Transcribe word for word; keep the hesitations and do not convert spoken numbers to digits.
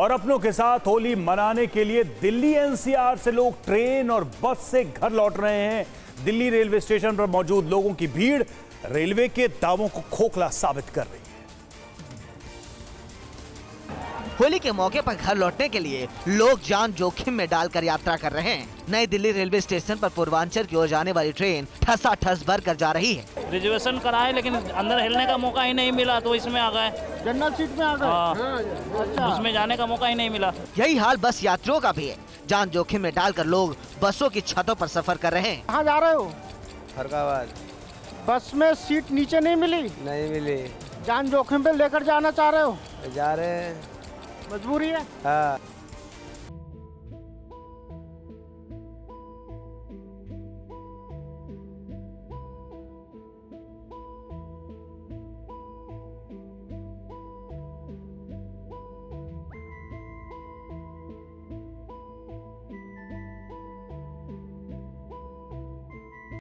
और अपनों के साथ होली मनाने के लिए दिल्ली एन सी आर से लोग ट्रेन और बस से घर लौट रहे हैं। दिल्ली रेलवे स्टेशन पर मौजूद लोगों की भीड़ रेलवे के दावों को खोखला साबित कर रही है। होली के मौके पर घर लौटने के लिए लोग जान जोखिम में डालकर यात्रा कर रहे हैं। नई दिल्ली रेलवे स्टेशन पर पूर्वांचल की ओर जाने वाली ट्रेन ठसाठस भर कर जा रही है। रिजर्वेशन कराए लेकिन अंदर हिलने का मौका ही नहीं मिला, तो इसमें आ गए जनरल सीट में आ गए। हाँ। अच्छा। उसमें जाने का मौका ही नहीं मिला। यही हाल बस यात्रियों का भी है। जान जोखिम में डालकर लोग बसों की छतों पर सफर कर रहे हैं। कहाँ जा रहे हो? फरगावाद। बस में सीट नीचे नहीं मिली? नहीं मिली। जान जोखिम पे लेकर जाना चाह रहे हो? जा रहे हैं, मजबूरी है। हाँ।